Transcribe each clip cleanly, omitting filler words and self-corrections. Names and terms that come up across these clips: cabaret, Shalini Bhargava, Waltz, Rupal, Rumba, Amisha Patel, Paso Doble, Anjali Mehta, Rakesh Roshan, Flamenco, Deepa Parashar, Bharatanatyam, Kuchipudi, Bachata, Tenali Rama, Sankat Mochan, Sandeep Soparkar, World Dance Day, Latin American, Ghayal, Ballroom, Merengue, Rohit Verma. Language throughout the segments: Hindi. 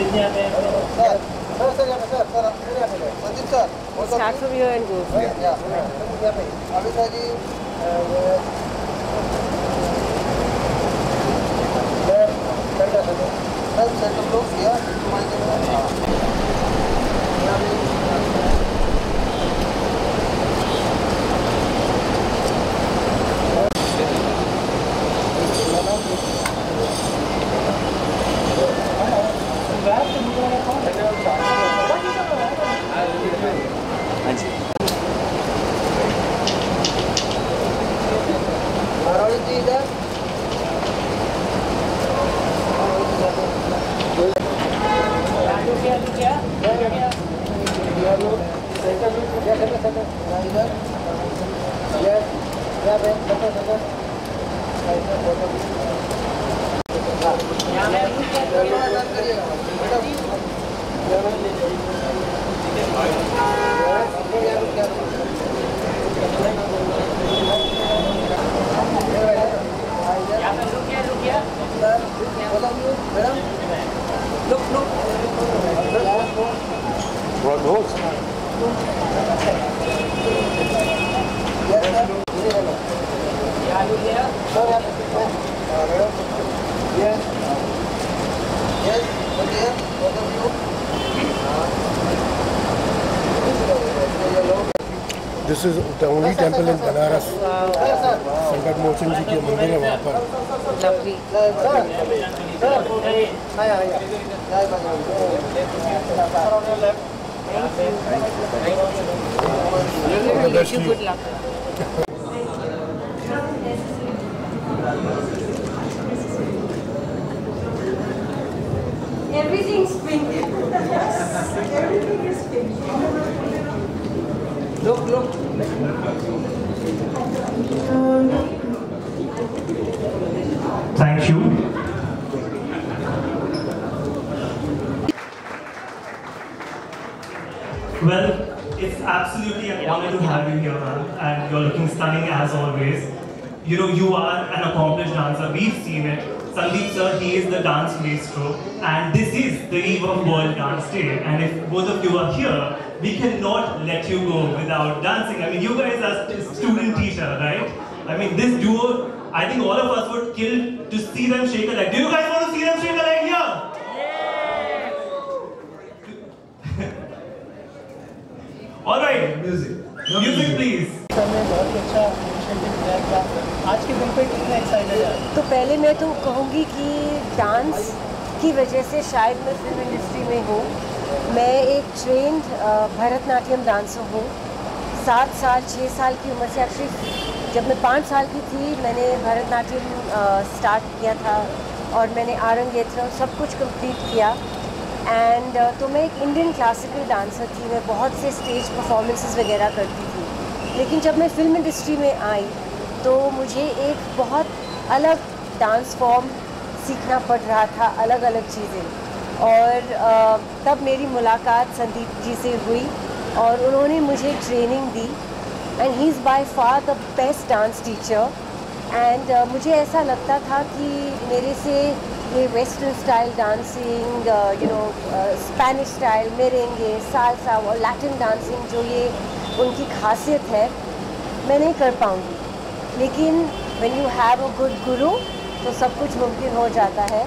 Start from here and go. Amisha ji, set the floor here. This is the only temple in Banaras. Sankat Mochan ji के मंदिर है वहाँ पर. Lovely. I wish you good luck. Everything's pink. Everything is pink. Look. Thank you. Well, it's absolutely an honor to have you here, ma'am, and you're looking stunning as always. You know, you are an accomplished dancer. We've seen it. Sandeep sir, he is the dance maestro, and this is the eve of World Dance Day. And if both of you are here, we cannot let you go without dancing. I mean, you guys are student-teacher, right? I mean, this duo, I think all of us would kill to see them shake a leg. Do you guys want to see them shake a leg here? Yes! All right, music please. हमने बहुत अच्छा initiative लिया है. आज के दिन पे कितना excited है? तो पहले मैं तो कहूँगी कि dance की वजह से शायद मैं film industry में हूँ. मैं एक ट्रेंड भरतनाट्यम डांसर हूँ. 7 साल 6 साल की उम्र से एक्चुअली जब मैं 5 साल की थी मैंने भरतनाट्यम स्टार्ट किया था और मैंने आरंगेत्र सब कुछ कंप्लीट किया. एंड तो मैं एक इंडियन क्लासिकल डांसर थी. मैं बहुत से स्टेज परफॉर्मेंसेस वगैरह करती थी, लेकिन जब मैं फ़िल्म इंडस्ट्री में आई तो मुझे एक बहुत अलग डांस फॉर्म सीखना पड़ रहा था, अलग अलग चीज़ें. और तब मेरी मुलाकात संदीप जी से हुई और उन्होंने मुझे ट्रेनिंग दी. And he is by far the best dance teacher. And मुझे ऐसा लगता था कि मेरे से ये western style dancing, you know, Spanish style, merengue, salsa और लैटिन डांसिंग जो ये उनकी खासियत है, मैं नहीं कर पाऊँगी. लेकिन when you have a good guru तो सब कुछ मुमकिन हो जाता है.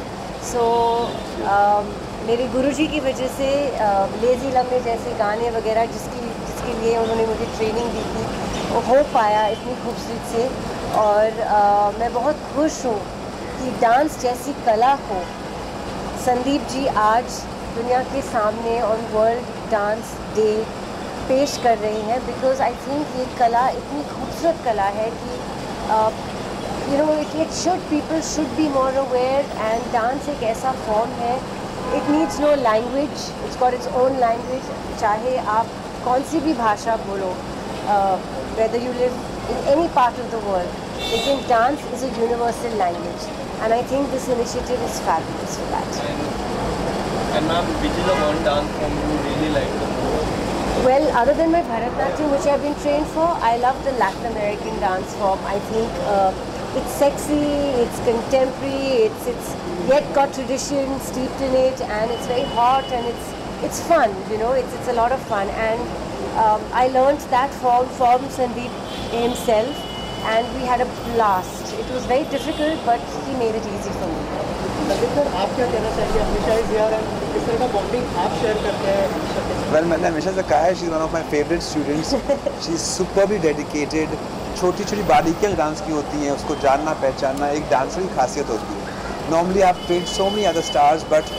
सो मेरे गुरुजी की वजह से लेज़ी लम्हे जैसे गाने वगैरह जिसके लिए उन्होंने मुझे ट्रेनिंग दी थी वो हो पाया इतनी खूबसूरत से. और मैं बहुत खुश हूँ कि डांस जैसी कला को संदीप जी आज दुनिया के सामने ऑन वर्ल्ड डांस डे पेश कर रहे हैं. बिकॉज़ आई थिंक ये कला इतनी खूबसूरत कला है कि you know, people should be more aware. And dance एक ऐसा form है, it needs no language, it's got its own language. चाहे आप कौन सी भी भाषा बोलो, whether you live in any part of the world, लेकिन dance is a universal language. And I think this initiative is fabulous for that. And ma'am, which is the one dance form you really like the most? Well, other than my Bharatanatyam, which I've been trained for, I love the Latin American dance form. I think It's sexy, it's contemporary, it's yet got tradition steeped in it, and it's very hot, and it's fun, you know, it's a lot of fun. And I learned that from Sandeep himself, and we had a blast. It was very difficult, but he made it easy for me. Sandeep sir, आप क्या कहना चाहेंगे? Amisha is here, and किस तरह का bonding आप share करते हैं? Well, मैंने Amisha से कहा है, she's one of my favorite students. She's superbly dedicated. छोटी-छोटी बारीकियाँ डांस की होती हैं, उसको जानना, पहचानना एक डांसर की खासियत होती है. Normally I've trained so many other stars, but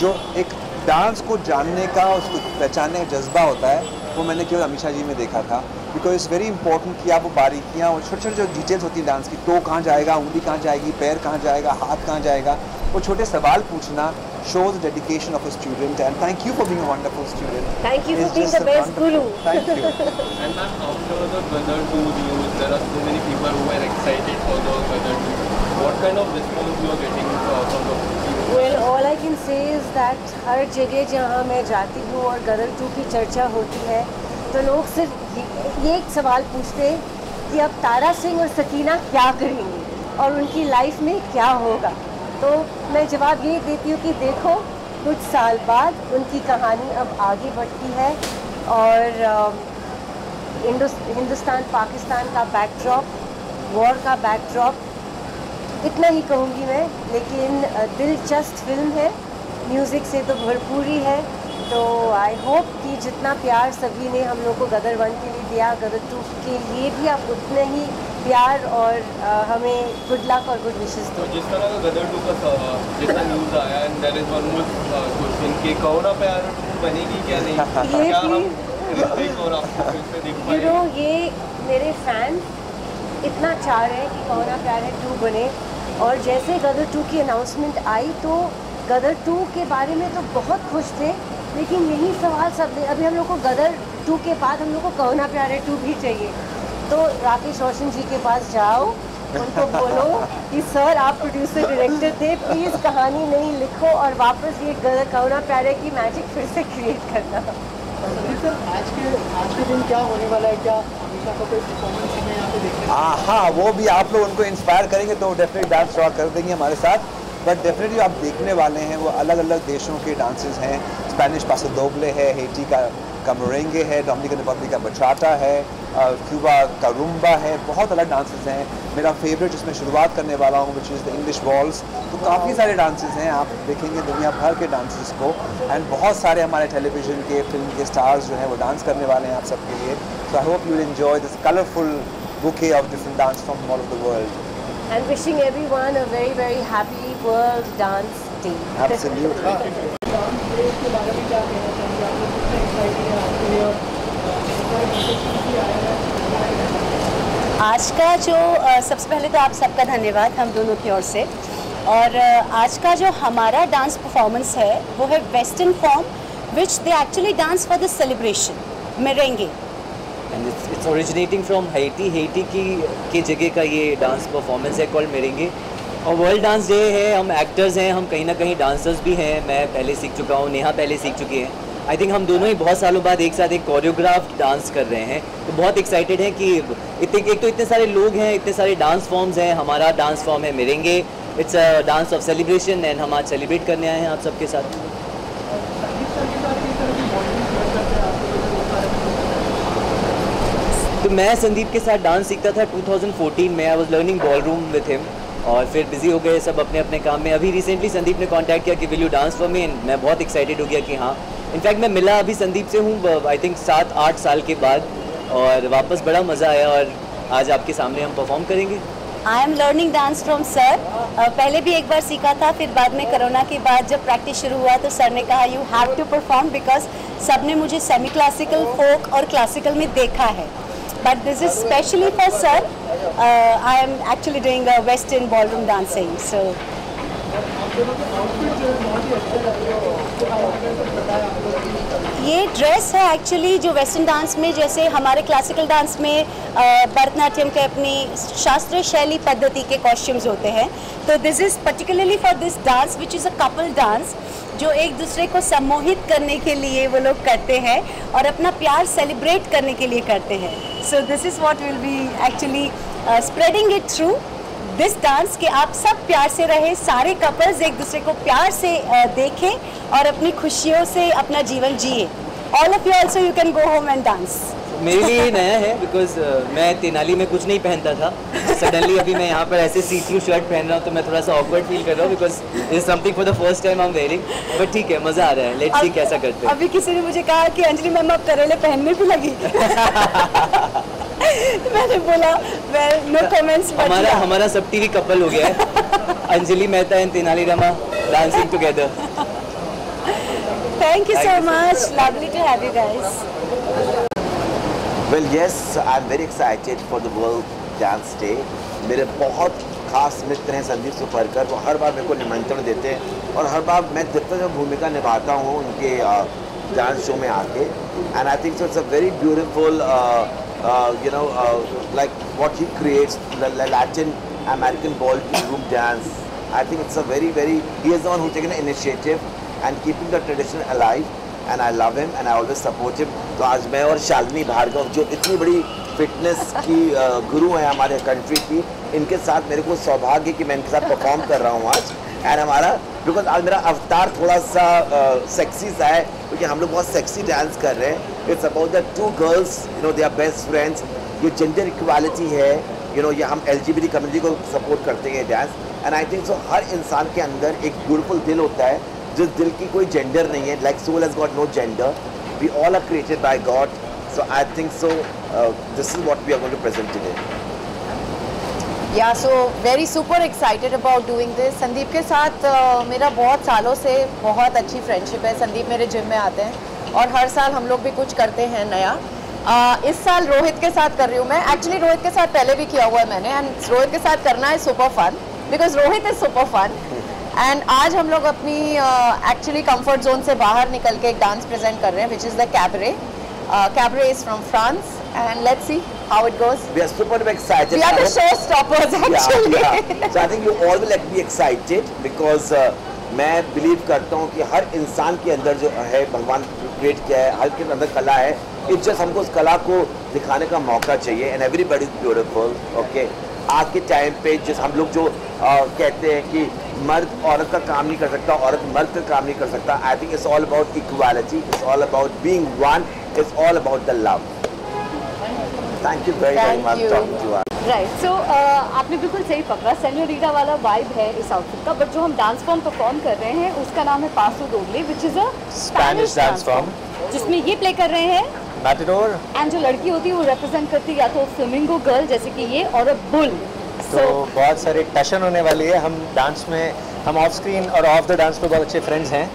जो एक डांस को जानने का, उसको पहचानने का जज्बा होता है, वो मैंने केवल अमीशा जी में देखा था. Because it's very important कि आप वो बारीकियाँ, वो छोटे-छोटे जो डिटेल्स होती हैं डांस की, टो कहाँ जाएगा, उंगली कहाँ जाएगी, पैर कहाँ जाएगा, हाथ कहाँ जाएगा, वो छोटे सवाल पूछना shows the dedication of a student. And thank you for being a wonderful student. Thank you for being the best guru. Thank you. And ma'am, after the Ghayal 2 news, there are so many people who are excited for the Ghayal 2. What kind of response you are getting from the people? Well, all I can say is that हर जगह जहाँ मैं जाती हूँ और Ghayal 2 की चर्चा होती है, तो लोग सिर्फ ये एक सवाल पूछते हैं कि अब तारा सिंह और सकीना क्या करेंगे और उनकी लाइफ में क्या होगा. तो मैं जवाब ये देती हूँ कि देखो, कुछ साल बाद उनकी कहानी अब आगे बढ़ती है, और हिंदुस्तान पाकिस्तान का बैकड्रॉप, वॉर का बैकड्रॉप, इतना ही कहूँगी मैं. लेकिन दिलचस्प फिल्म है, म्यूज़िक से तो भरपूरी है. तो आई होप कि जितना प्यार सभी ने हम लोग को Ghayal 1 के लिए दिया, Ghayal 2 के लिए भी आप उतना ही प्यार और हमें गुड लक और गुड विशेस दो. जिस तरह का Ghayal 2 का जितना न्यूज़ आया, and there is one more question कि कौरा प्यार बनेगी क्या नहीं, ये भी और आपको फिर से दिख पाए, यू नो, ये मेरे फैन इतना चाह रहे हैं कि कौरा प्यार है 2 बने. और जैसे Ghayal 2 की अनाउंसमेंट आई, तो Ghayal 2 के बारे में तो बहुत खुश थे, लेकिन यही सवाल सब अभी हम लोग को Ghayal 2 के बाद हम लोग को कहना प्यारे 2 भी चाहिए. तो राकेश रोशन जी के पास जाओ, उनको बोलो कि सर आप प्रोड्यूसर डायरेक्टर थे, प्लीज़ कहानी नहीं लिखो और वापस ये कहना प्यारे की मैजिक फिर से क्रिएट करना. सर, आज के दिन क्या होने वाला है? क्या अमीशा को कोई परफॉर्मेंस में यहाँ पे देखने? हाँ, वो भी आप लोग उनको इंस्पायर करेंगे तो डेफिनेटली डांस ड्रॉ कर देंगे हमारे साथ. बट डेफिनेटली आप देखने वाले हैं, वो अलग अलग देशों के डांसेस हैं. स्पेनिश पासो डोबले है, हेटी का मेरेंगे है, डोमिनिकन रिपब्लिक का बचाटा है, क्यूबा का रुम्बा है, बहुत अलग डांसेस हैं. मेरा फेवरेट जिसमें शुरुआत करने वाला हूँ, which is the English waltz. तो काफ़ी सारे डांसेस हैं, आप देखेंगे दुनिया भर के डांसेस को. एंड बहुत सारे हमारे टेलीविजन के, फिल्म के स्टार्स जो हैं वो डांस करने वाले हैं आप सबके लिए. So I hope you will enjoy this colourful bouquet of different dance from all over the world. And wishing everyone a very, very happy World Dance Day. Absolutely. आज का जो सबसे पहले तो आप सबका धन्यवाद हम दोनों की ओर से. और आज का जो हमारा डांस परफॉर्मेंस है वो है western form, which they actually dance for the celebration, merengue. And it's originating from Haiti. Haiti की जगह का ये डांस परफॉर्मेंस है called मेरेंगे. और वर्ल्ड डांस डे है, हम एक्टर्स हैं, हम कहीं ना कहीं डांसर्स भी हैं. मैं पहले सीख चुका हूँ, नेहा पहले सीख चुकी है. आई थिंक हम दोनों ही बहुत सालों बाद एक साथ एक कोरियोग्राफ्ड डांस कर रहे हैं. तो बहुत एक्साइटेड हैं कि एक तो इतने सारे लोग हैं, इतने सारे डांस फॉर्म्स हैं. हमारा डांस फॉर्म है merengue. It's a dance of celebration and हम आज सेलिब्रेट करने आए हैं आप सबके साथ. तो मैं संदीप के साथ डांस सीखता था 2014 में. I was learning ballroom with him, और फिर बिजी हो गए सब अपने अपने काम में. अभी रिसेंटली संदीप ने कांटेक्ट किया कि will you dance for me, and मैं बहुत एक्साइटेड हो गया कि हाँ. इनफैक्ट मैं मिला अभी संदीप से हूँ आई थिंक 7-8 साल के बाद, और वापस बड़ा मज़ा आया और आज आपके सामने हम परफॉर्म करेंगे. I am learning dance from sir. पहले भी एक बार सीखा था, फिर बाद में कोरोना के बाद जब प्रैक्टिस शुरू हुआ तो सर ने कहा you have to perform, because सब ने मुझे सेमी क्लासिकल, फोक और क्लासिकल में देखा है. But this is specially for sir. I am actually doing a Western ballroom dancing. So. ये ड्रेस है एक्चुअली जो वेस्टर्न डांस में, जैसे हमारे क्लासिकल डांस में भरतनाट्यम के अपनी शास्त्रीय शैली पद्धति के कॉस्ट्यूम्स होते हैं. तो this is particularly for this dance which is a couple dance, जो एक दूसरे को सम्मोहित करने के लिए वो लोग करते हैं और अपना प्यार सेलिब्रेट करने के लिए करते हैं. So this is what will be actually spreading it through this dance कि आप सब प्यार से रहें, सारे कपल्स एक दूसरे को प्यार से देखें और अपनी खुशियों से अपना जीवन जिए. All of you also you can go home and dance. मेरे लिए ये नया है बिकॉज मैं तेनाली में कुछ नहीं पहनता था. सडनली अभी मैं यहाँ पर ऐसे सी थ्रू शर्ट पहन रहा हूँ तो मैं थोड़ा सा ऑकवर्ड फील कर रहा हूँ because is something for the first time I am wearing. But ठीक है, मज़ा आ रहा है. लेट्स सी कैसा करते हैं. अभी किसी ने मुझे कहा कि अंजलि मैम आप करेले पहनने भी लगी. तो मैंने बोला वेल नो कमेंट्स. हमारा सब टीवी कपल हो गया है. Anjali Mehta and Tenali Rama dancing together. Thank you so much. Lovely to have you guys. Well, yes, I'm very excited for the World Dance Day. मेरे बहुत खास मित्र हैं संदीप सोपरकर. वो हर बार मेरे को निमंत्रण देते हैं और हर बार मैं जितना जो भूमिका निभाता हूँ उनके डांस शो में आके. And I think so it's a very beautiful, you know, like what he creates, the Latin American ballroom dance. I think it's a very, very. He is the one who taken an initiative and keeping the tradition alive. And I love him and I always support him. तो आज मैं और शालिनी भार्गव जो इतनी बड़ी फिटनेस की गुरु हैं हमारे कंट्री की, इनके साथ मेरे को सौभाग्य कि मैं इनके साथ परफॉर्म कर रहा हूँ आज. एंड हमारा बिकॉज आज मेरा अवतार थोड़ा सा सेक्सी सा है क्योंकि हम लोग बहुत सेक्सी डांस कर रहे हैं. It's about the two girls, you know, they are best friends. ये जेंडर इक्वालिटी है, यू नो, ये हम LGBT कम्युनिटी को सपोर्ट करते हैं dance. And I think so हर इंसान के अंदर एक ब्यूटीफुल दिल होता है जिस दिल की कोई जेंडर नहीं है. Like soul has got no gender. We all are created by God. So I think so this is what we are going to present today. Yeah so very super excited about doing this. Sandeep के साथ मेरा बहुत सालों से बहुत अच्छी फ्रेंडशिप है. संदीप मेरे जिम में आते हैं और हर साल हम लोग भी कुछ करते हैं नया. इस साल रोहित के साथ कर रही हूँ मैं. एक्चुअली रोहित के साथ पहले भी किया हुआ है मैंने एंड रोहित के साथ करना है super fun because Rohit is super fun. And आज हम लोग अपनी एक्चुअली कंफर्ट जोन से बाहर निकल के एक डांस प्रेजेंट कर रहे हैं which is the cabaret. Cabaret is from France and let's see how it goes. We are super excited. We are the show stoppers actually. So I think you all will be excited because मैं बिलीव करता हूँ कि हर इंसान के अंदर जो है भगवान क्रिएट किया है, हर के अंदर कला है. इट्स जस्ट हमको उस कला को दिखाने का मौका चाहिए. And everybody is beautiful. Okay, आज के टाइम पे जिस हम लोग जो कहते हैं कि मर्द औरत का काम नहीं कर सकता, औरत मर्द का काम नहीं कर सकता. I think it's all about equality, it's all about being one, it's all about the love. Thank you very much talking to us. Right, so आपने बिल्कुल सही पकड़ा. सेनोरिटा वाला वाइब है इस आउटफिट का. बट जो हम डांस फॉर्म परफॉर्म कर रहे हैं उसका नाम है paso doble which is a Spanish dance form जिसमें ये प्ले कर रहे हैं मैटाडोर. एंड जो लड़की होती है वो रिप्रेजेंट करती है या तो फ्लेमिंगो गर्ल जैसे कि ये और बुल. तो बहुत सारे टशन होने वाली है. हम डांस में, हम ऑफ स्क्रीन और ऑफ द डांस पे बहुत अच्छे फ्रेंड्स हैं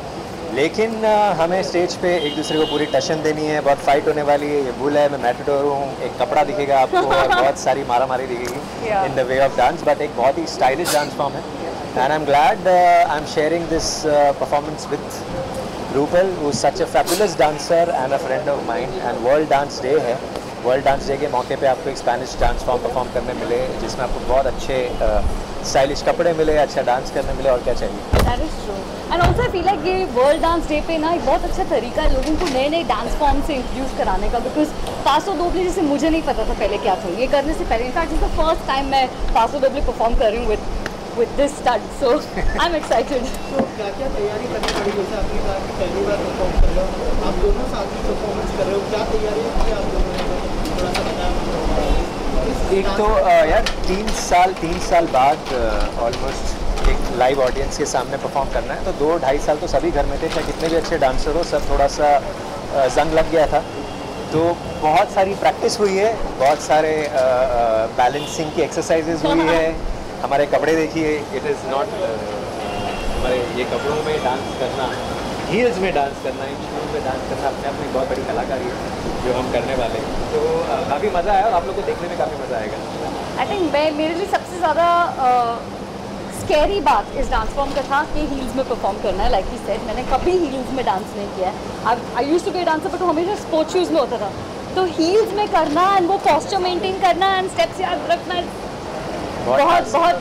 लेकिन हमें स्टेज पे एक दूसरे को पूरी टशन देनी है. बहुत फाइट होने वाली है. ये बुल है, मैं मैटाडोर हूँ. एक कपड़ा दिखेगा आपको और बहुत सारी मारा मारी दिखेगी in the way of dance. But एक बहुत ही स्टाइलिश डांस फॉर्म है and I am glad I am sharing this performance with Rupal who is such a fabulous dancer and a friend of mind. And world dance day है. वर्ल्ड डांस डे के मौके पे आपको एक स्पेनिश डांस फॉर्म परफॉर्म करने मिले जिसमें आपको बहुत अच्छे स्टाइलिश कपड़े मिले, अच्छा डांस करने मिले. और क्या चाहिए. That is true. And also I feel like ये वर्ल्ड डांस डे पे ना एक बहुत अच्छा तरीका है लोगों को नए नए डांस फॉर्म से इंट्रोड्यूस कराने का. बिकॉज पासो डोबले जैसे मुझे नहीं पता था पहले क्या था. ये करने से पहले in fact is the first time मैं पासो डोबले परफॉर्म कर रही हूँ with this stunt, so I'm excited. So क्या क्या तैयारी करनी पड़ी जैसे आपने कहा कि पहली बार परफॉर्म कर रहे हो आप दोनों, साथ में परफॉर्मेंस कर रहे हो, क्या तैयारी की आप दोनों ने? थोड़ा सा बताएं. एक तो यार 3 साल बाद ऑलमोस्ट एक लाइव ऑडियंस के सामने परफॉर्म करना है. तो 2-2.5 साल तो सभी घर में थे, चाहे कितने भी अच्छे डांसर हो, सब थोड़ा सा जंग लग गया था. तो बहुत सारी प्रैक्टिस हुई है, बहुत सारे बैलेंसिंग की एक्सरसाइजेज हुई है. हमारे कपड़े देखिए, इट इज़ नॉट हमारे ये कपड़ों में डांस करना, हील्स में डांस करना, इन शूज़ में डांस करना अपने आप में बहुत बड़ी कलाकारी है जो हम करने वाले हैं. तो काफ़ी मज़ा आया और आप लोग को देखने में काफ़ी मज़ा आएगा. आई थिंक मेरे लिए सबसे ज़्यादा स्कैरी बात इस डांस फॉर्म का था कि हील्स में परफॉर्म करना है. लाइक ही सेड, मैंने कभी हील्स में डांस नहीं किया है. I used to be a dancer but वो हमेशा स्पोर्ट्स शूज़ में होता था. तो हील्स में करना एंड वो पॉस्चर मेंटेन करना एंड स्टेप्स याद रखना बहुत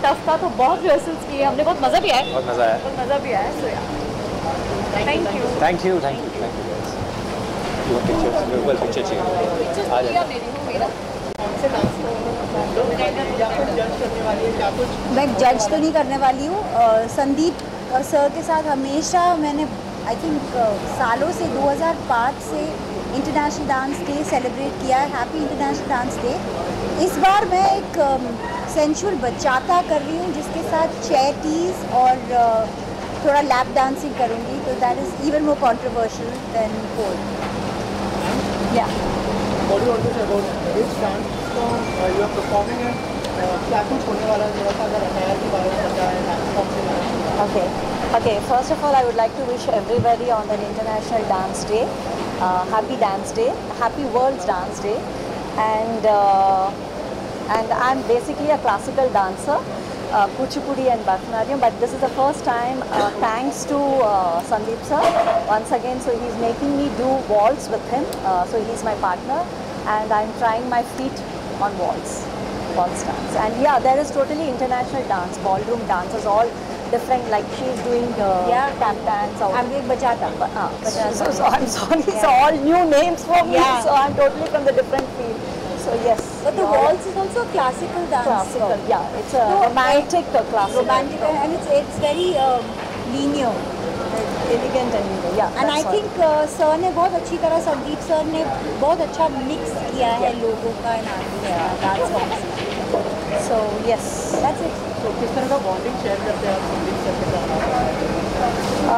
टफ था. तो बहुत रिहर्सल्स किए हमने, बहुत मज़ा भी आया, बहुत मज़ा भी आया. सो यार थैंक यू. पिक्चर चाहिए. मैं जज तो नहीं करने वाली हूँ। संदीप सर के साथ हमेशा मैंने आई थिंक सालों से 2005 से इंटरनेशनल डांस डे सेलिब्रेट किया है, हैप्पी इंटरनेशनल डांस डे। इस बार मैं एक सेंशुअल बचाता कर रही हूँ जिसके साथ चैटीज़ और थोड़ा लैप डांसिंग करूँगी, तो that is even more controversial than four. या Okay, first of all I would like to wish everybody on the International Dance Day, Happy Dance Day, Happy World Dance Day, and I'm basically a classical dancer, Kuchipudi and Bharatanatyam, but this is the first time thanks to Sandeep sir, once again, so he's making me do waltz with him, so he's my partner and I'm trying my feet on waltz. Waltz dance, and yeah, there is totally international dance, ballroom dancers, all different. Like she's doing tap dance. I'm doing bachata. So I'm sorry, yeah. So all new names for me. Yeah. So I'm totally from the different field. So yes. But the waltz is also a classical dance. Classical, so. Yeah. It's a romantic classical. Romantic, and it's very linear, elegant and linear. Yeah. And I think sir ने बहुत अच्छी तरह संदीप sir ने बहुत अच्छा mix किया है लोगों का dance form. So yes, that's it. So किस तरह का bonding share करते हैं आप संदीप सर के साथ?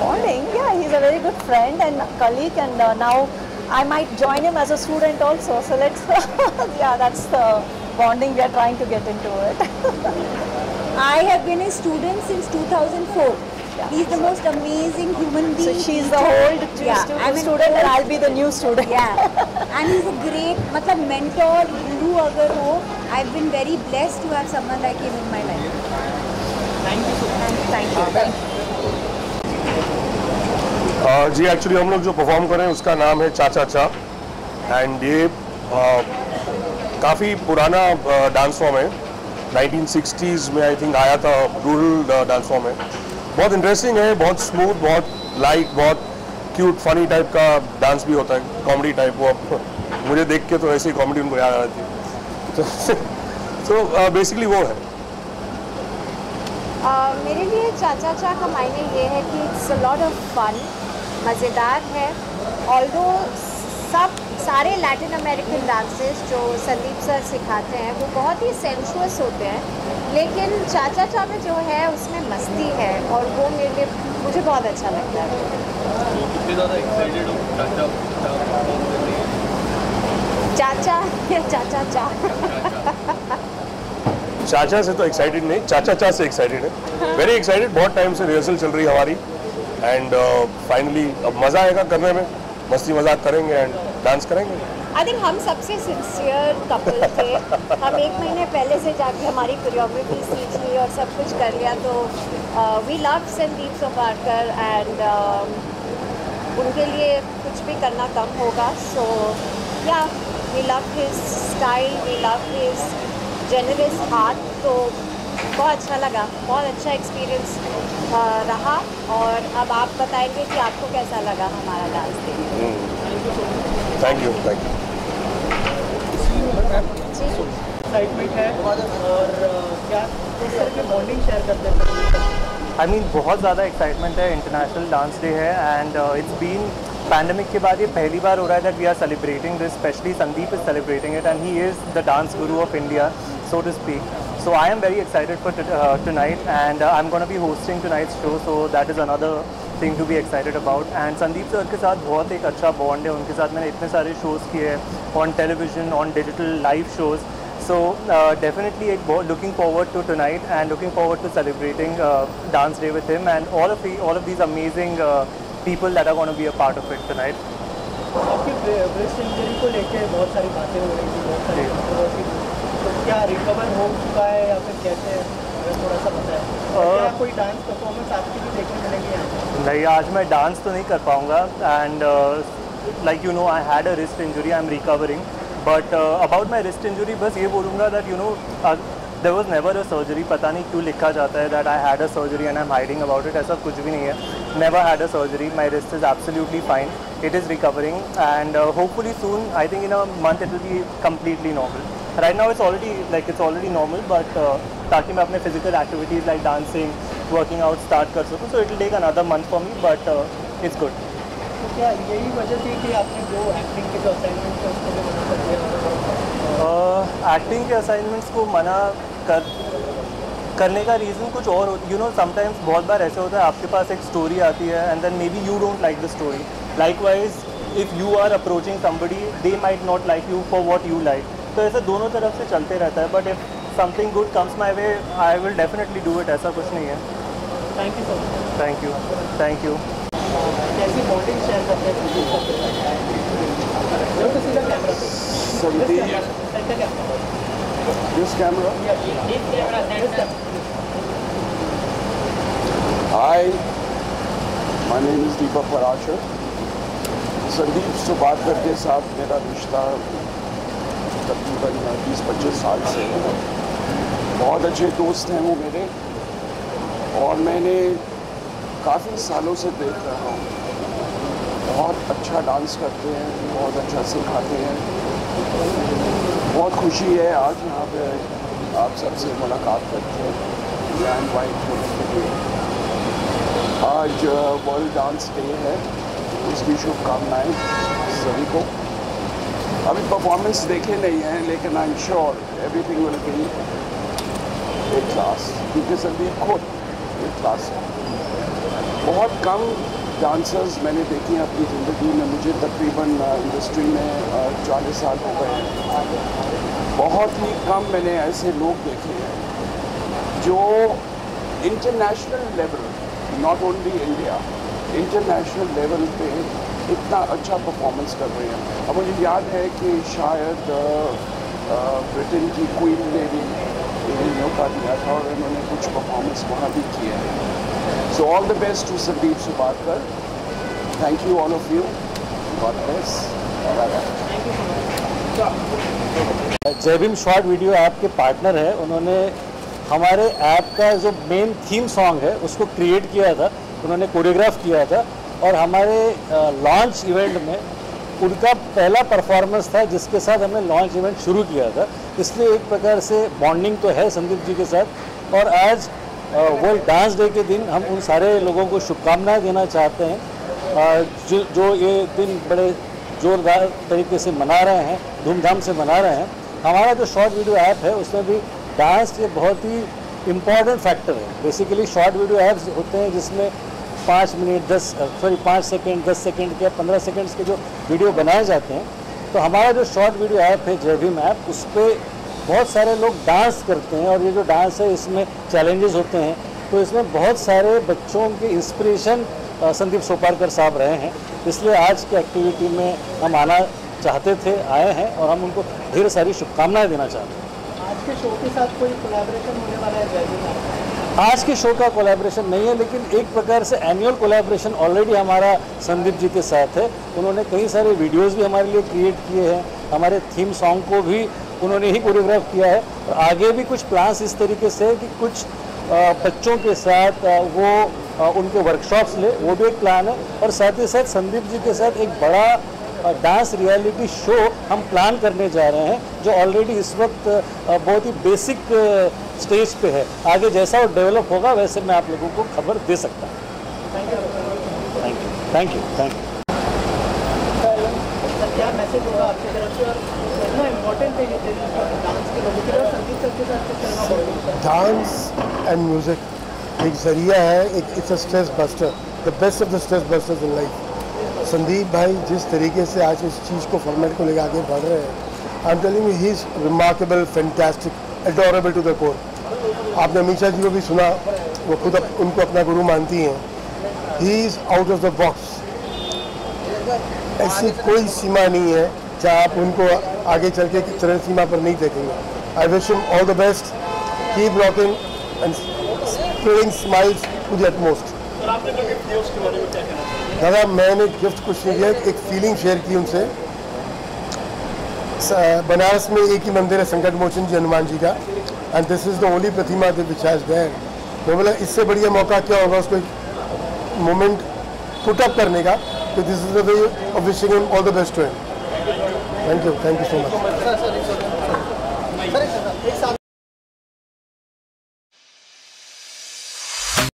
Bonding, yeah, he's a very good friend and colleague, and now I might join him as a student also. So let's, yeah, that's the bonding we are trying to get into it. I have been a student since 2004. Yeah. He's the most amazing human being. So she's the old student and I'll be the new student. Yeah, and he's a great, मतलब mentor, guru अगर हो, I've been very blessed to have someone like him in my life. Thank you so much. Thank you. जी एक्चुअली हम लोग जो परफॉर्म कर रहे हैं उसका नाम है चा-चा एंड ये काफ़ी पुराना डांस फॉर्म है, 1960s में आई थिंक आया था, रूरल डांस फॉर्म है। बहुत इंटरेस्टिंग है, बहुत स्मूथ, बहुत लाइट, बहुत क्यूट, फनी टाइप का डांस भी होता है, कॉमेडी टाइप। वो अब मुझे देख के तो ऐसे ही कॉमेडी उनको याद आ रही थी, तो बेसिकली वो है। मेरे लिए चा-चा का मायने ये है कि it's a lot of fun, मज़ेदार है। ऑल्दो सारे लैटिन अमेरिकन डांसेस जो संदीप सर सिखाते हैं वो बहुत ही सेंशुअस होते हैं, लेकिन चा-चा में जो है उसमें मस्ती है और वो मेरे मुझे बहुत अच्छा लगता है। कितने ज़्यादा एक्साइटेड हो चा-चा से? तो एक्साइटेड नहीं, चा-चा से एक्साइटेड है, वेरी एक्साइटेड। बहुत टाइम से रिहर्सल चल रही है हमारी एंड फाइनली अब मज़ा आएगा करने में, मस्ती मजाक करेंगे एंड डांस करेंगे। आई थिंक हम सबसे सिंसियर कपल थे। हम एक महीने पहले से जाके हमारी कोरियोग्राफी सीख ली और सब कुछ कर लिया, तो we love Sandeep Soparkar and उनके लिए कुछ भी करना कम होगा। So yeah we love his style, we love his generous heart, तो बहुत अच्छा लगा, बहुत अच्छा एक्सपीरियंस रहा। और अब आप बताएंगे कि आपको कैसा लगा हमारा डांस देखिए। Thank you, thank you. I mean बहुत ज़्यादा एक्साइटमेंट है, इंटरनेशनल डांस डे है एंड इट्स बीन पैंडमिक के बाद ये पहली बार हो रहा है that we are celebrating this, specially Sandeep is celebrating it and he is the dance guru of India, so to speak. So I am very excited for tonight, and I'm going to be hosting tonight's show, so that is another thing to be excited about. And Sandeep sir के साथ बहुत एक अच्छा bond है, उनके साथ मैंने इतने सारे shows किए on television, on digital live shows. So definitely looking forward to tonight and looking forward to celebrating Dance Day with him and all of these amazing people that are going to be a part of it tonight. आपकी breast injury को लेके बहुत सारी बातें हो रही थी, बहुत सारी, तो क्या रिकवर हो चुका है या फिर कैसे, अगर थोड़ा सा बताएं। क्या कोई डांस परफॉर्मेंस आपकी भी देखने मिलेगी आज? नहीं, आज मैं डांस तो नहीं कर पाऊँगा and like you know I had a wrist injury, I am recovering, but about my wrist injury बस ये बोलूँगा that you know there was never a surgery. पता नहीं क्यों लिखा जाता है that I had a surgery and I am hiding about it. ऐसा कुछ भी नहीं है, never had a surgery. My wrist is absolutely fine, it is recovering and hopefully soon, I think in a month it will be completely normal. Right now it's already normal, but ताकि मैं अपने physical activities like dancing, working out start कर सकूँ। So it will take another month for me, but it's good. तो क्या यही वजह थी कि आपने जो एक्टिंग के जो असाइनमेंट्स थे उसको मना कर दिया? एक्टिंग के असाइनमेंट्स को मना करने का रीज़न कुछ और, यू नो, समटाइम्स बहुत बार ऐसे होता है आपके पास एक स्टोरी आती है and then maybe you don't like the story. Likewise if you are approaching somebody, they might not like you for what you like. तो ऐसे दोनों तरफ से चलते रहता है, but if something good comes my way I will definitely do it. ऐसा कुछ नहीं है। Thank you so much. Thank you. कैसी बॉन्डिंग शेयर करते हैं? Hi, my name is Deepa Parashar. Sandeep Soparkar के साथ मेरा रिश्ता तकरीबन 20-25 साल से है। बहुत अच्छे दोस्त हैं वो मेरे, और मैंने काफ़ी सालों से देख रहा हूँ। बहुत अच्छा डांस करते हैं, बहुत अच्छा सिखाते हैं। बहुत खुशी है आज यहाँ पे आप सबसे मुलाकात करके, ग्रैंड वाइट होने के लिए। आज वर्ल्ड डांस डे है, उसकी शुभकामनाएं सभी को। अभी परफॉर्मेंस देखे नहीं हैं, लेकिन I am sure everything will be a class, क्योंकि सभी खुद एक क्लास है। बहुत कम डांसर्स मैंने देखे हैं अपनी ज़िंदगी में। मुझे तकरीबन इंडस्ट्री में 40 साल हो गए हैं। बहुत ही कम मैंने ऐसे लोग देखे हैं जो international level, not only India, international level पे इतना अच्छा परफॉर्मेंस कर रहे हैं। अब मुझे याद है कि शायद ब्रिटेन की क्वीन ने भी इन्हें न्यौता दिया था और इन्होंने कुछ परफॉर्मेंस वहाँ भी किए हैं। So all the best to Sandeep Soparkar. Thank you all of you. God bless. Jai Bhim short video app के पार्टनर है, उन्होंने हमारे ऐप का जो मेन थीम सॉन्ग है उसको क्रिएट किया था, उन्होंने कोरियोग्राफ किया था। और हमारे लॉन्च इवेंट में उनका पहला परफॉर्मेंस था जिसके साथ हमने लॉन्च इवेंट शुरू किया था। इसलिए एक प्रकार से बॉन्डिंग तो है संदीप जी के साथ। और आज वर्ल्ड डांस डे के दिन हम उन सारे लोगों को शुभकामनाएं देना चाहते हैं जो ये दिन बड़े जोरदार तरीके से मना रहे हैं, धूमधाम से मना रहे हैं। हमारा जो शॉर्ट वीडियो ऐप है उसमें भी डांस ये बहुत ही इम्पॉर्टेंट फैक्टर है। बेसिकली शॉर्ट वीडियो ऐप्स होते हैं जिसमें 5 सेकेंड, 10 सेकेंड के, 15 सेकेंड्स के जो वीडियो बनाए जाते हैं। तो हमारा जो शॉर्ट वीडियो ऐप है जय भीम ऐप, उस पर बहुत सारे लोग डांस करते हैं। और ये जो डांस है इसमें चैलेंजेस होते हैं, तो इसमें बहुत सारे बच्चों के इंस्पिरेशन संदीप सोपारकर साहब रहे हैं। इसलिए आज की एक्टिविटी में हम आना चाहते थे, आए हैं, और हम उनको ढेर सारी शुभकामनाएं देना चाहते हैं। आज के शो के साथ कोई कोलैबोरेशन होने वाला है? आज के शो का कोलैबोरेशन नहीं है, लेकिन एक प्रकार से एनुअल कोलैबोरेशन ऑलरेडी हमारा संदीप जी के साथ है। उन्होंने कई सारे वीडियोज़ भी हमारे लिए क्रिएट किए हैं, हमारे थीम सॉन्ग को भी उन्होंने ही कोरियोग्राफ किया है। और आगे भी कुछ प्लान्स इस तरीके से कि कुछ बच्चों के साथ वो उनके वर्कशॉप्स ले, वो भी एक प्लान है। और साथ ही साथ संदीप जी के साथ एक बड़ा डांस रियलिटी शो हम प्लान करने जा रहे हैं, जो ऑलरेडी इस वक्त बहुत ही बेसिक स्टेज पे है। आगे जैसा वो डेवलप होगा वैसे मैं आप लोगों को खबर दे सकता हूँ। Thank you. क्या मैसेज होगा आपकी तरफ से, और कितना इम्पोर्टेंट है ये डांस के लोगों के लिए, संगीत सबके साथ चलना पड़ेगा? डांस एंड म्यूज़िक एक जरिया है, it's a stress buster, the best of the stress busters in life. Sandeep भाई जिस तरीके से आज इस चीज़ को, फॉर्मेट को लेकर आगे बढ़ रहे हैं, I am telling you he is remarkable, fantastic, adorable to the core. आपने अमीशा जी को भी सुना, वो खुद उनको अपना गुरु मानती हैं। He is out of the box, ऐसी कोई सीमा नहीं है चाहे आप उनको आगे चल के चरण सीमा पर नहीं देखेंगे। I wish him all the best, keep rocking and spreading smiles to the utmost. दादा मैंने गिफ्ट कुछ नहीं दिया, एक फीलिंग शेयर की उनसे। बनारस में एक ही मंदिर है संकट मोचन जी, हनुमान जी का, and this is the only pratima which has there. मैं बोला इससे बढ़िया मौका क्या होगा उसको मोमेंट पुट अप करने का, तो this is the way of wishing him all the best to him. Thank you so much.